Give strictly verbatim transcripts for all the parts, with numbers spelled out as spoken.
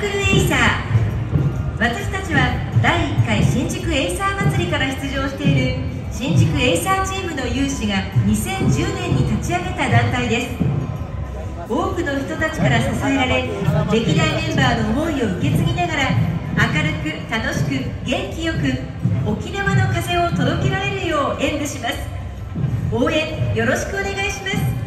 クルエイサー。私たちはだいいっかい新宿エイサー祭りから出場している新宿エイサーチームの有志がにせんじゅうねんに立ち上げた団体です。多くの人たちから支えられ、歴代メンバーの思いを受け継ぎながら、明るく楽しく元気よく沖縄の風を届けられるよう演舞します。応援よろしくお願いします。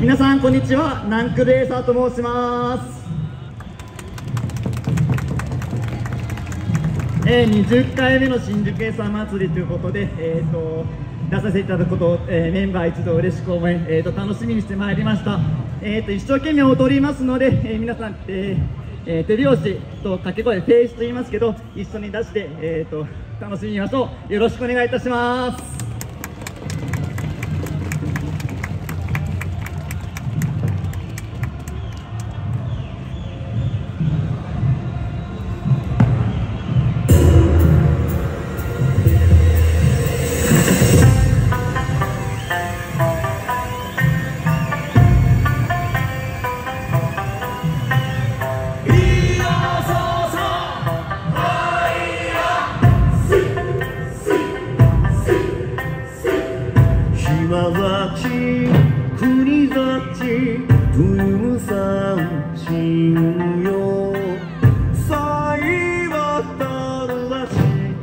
皆さんこんにちは、ナンクルエイサーと申します。えー、にじゅっかいめの新宿エイサー祭りということで、えー、と出させていただくことを、えー、メンバー一同嬉しく思い、えー、と楽しみにしてまいりました。えー、と一生懸命踊りますので、えー、皆さん、えーえー、手拍子と掛け声、フェイスと言いますけど、一緒に出して、えー、と楽しみましょう。よろしくお願いいたします。「さいわたるらし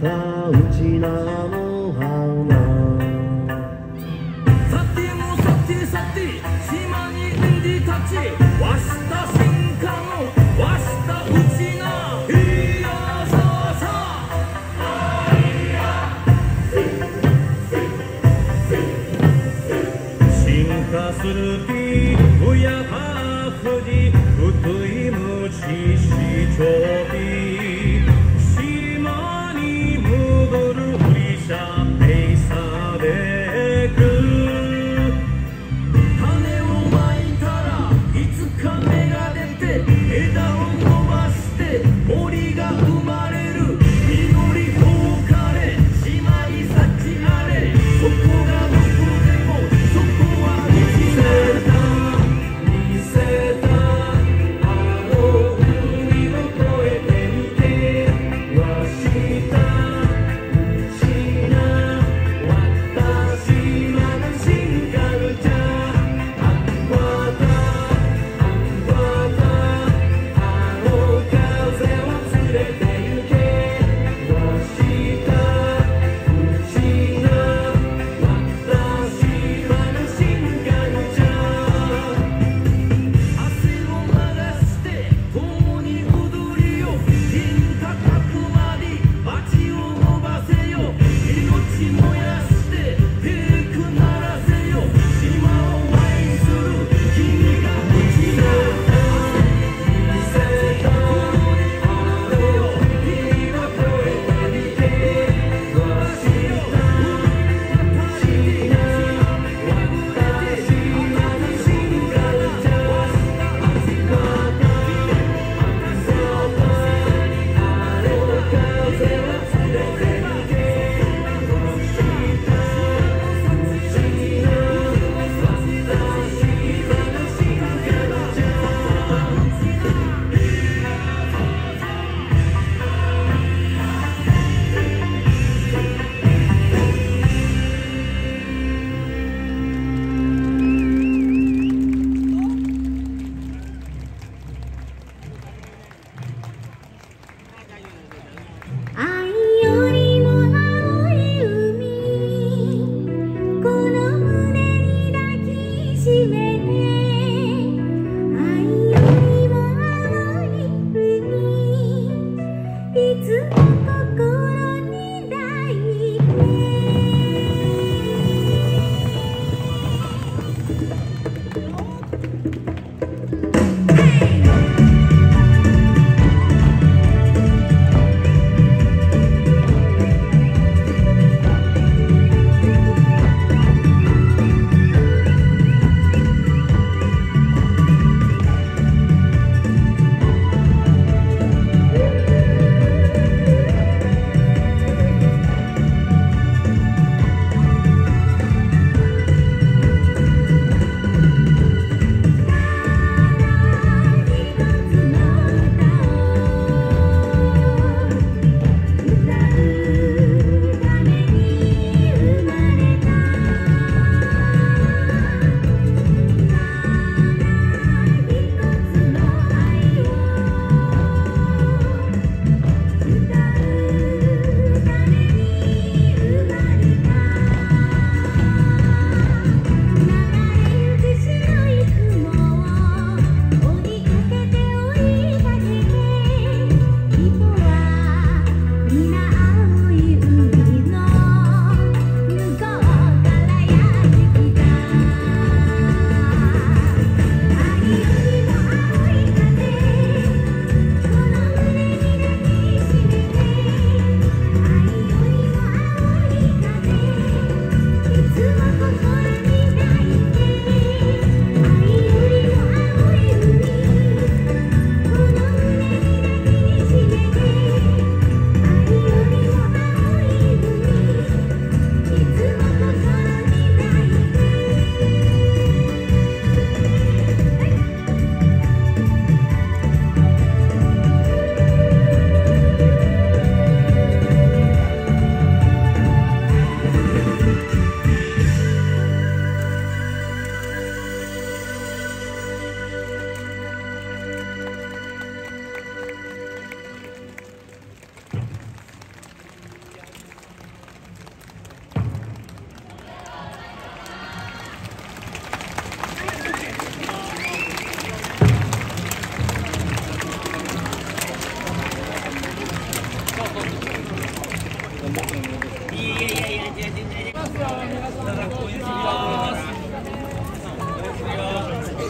たうちなの」お願いします。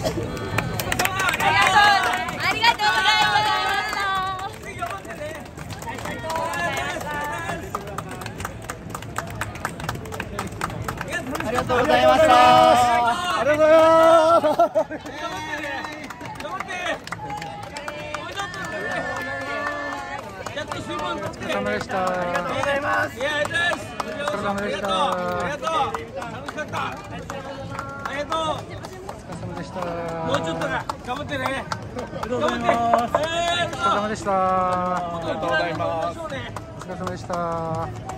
お疲れ様でした。